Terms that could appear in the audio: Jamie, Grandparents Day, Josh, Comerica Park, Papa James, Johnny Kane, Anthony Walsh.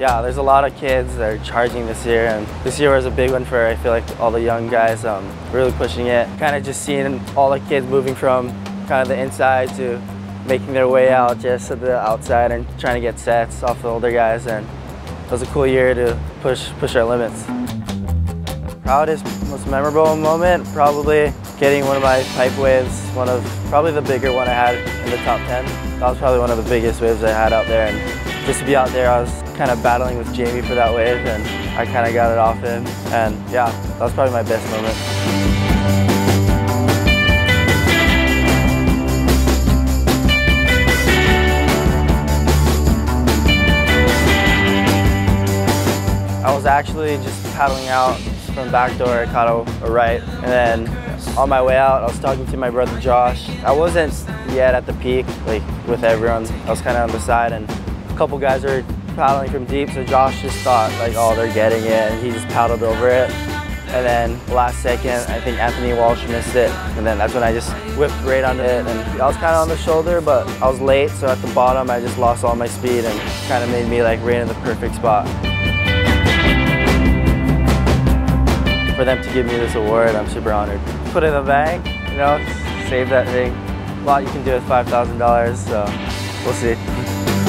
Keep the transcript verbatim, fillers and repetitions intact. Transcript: Yeah, there's a lot of kids that are charging this year, and this year was a big one for, I feel like, all the young guys um, really pushing it. Kind of just seeing all the kids moving from kind of the inside to making their way out just to the outside and trying to get sets off the older guys, and it was a cool year to push, push our limits. Proudest, most memorable moment, probably getting one of my pipe waves, one of probably the bigger one I had in the top ten. That was probably one of the biggest waves I had out there, and just to be out there, I was kind of battling with Jamie for that wave, and I kind of got it off him, and yeah, that was probably my best moment. I was actually just paddling out from back door, I caught a, a right, and then on my way out, I was talking to my brother Josh. I wasn't yet at the peak, like with everyone. I was kind of on the side, and a couple guys were paddling from deep, so Josh just thought like, oh, they're getting it, and he just paddled over it. And then last second, I think Anthony Walsh missed it, and then that's when I just whipped right onto it, and I was kind of on the shoulder, but I was late, so at the bottom, I just lost all my speed, and kind of made me like right in the perfect spot. For them to give me this award, I'm super honored. Put it in the bank, you know, save that thing. A lot you can do with five thousand dollars, so we'll see.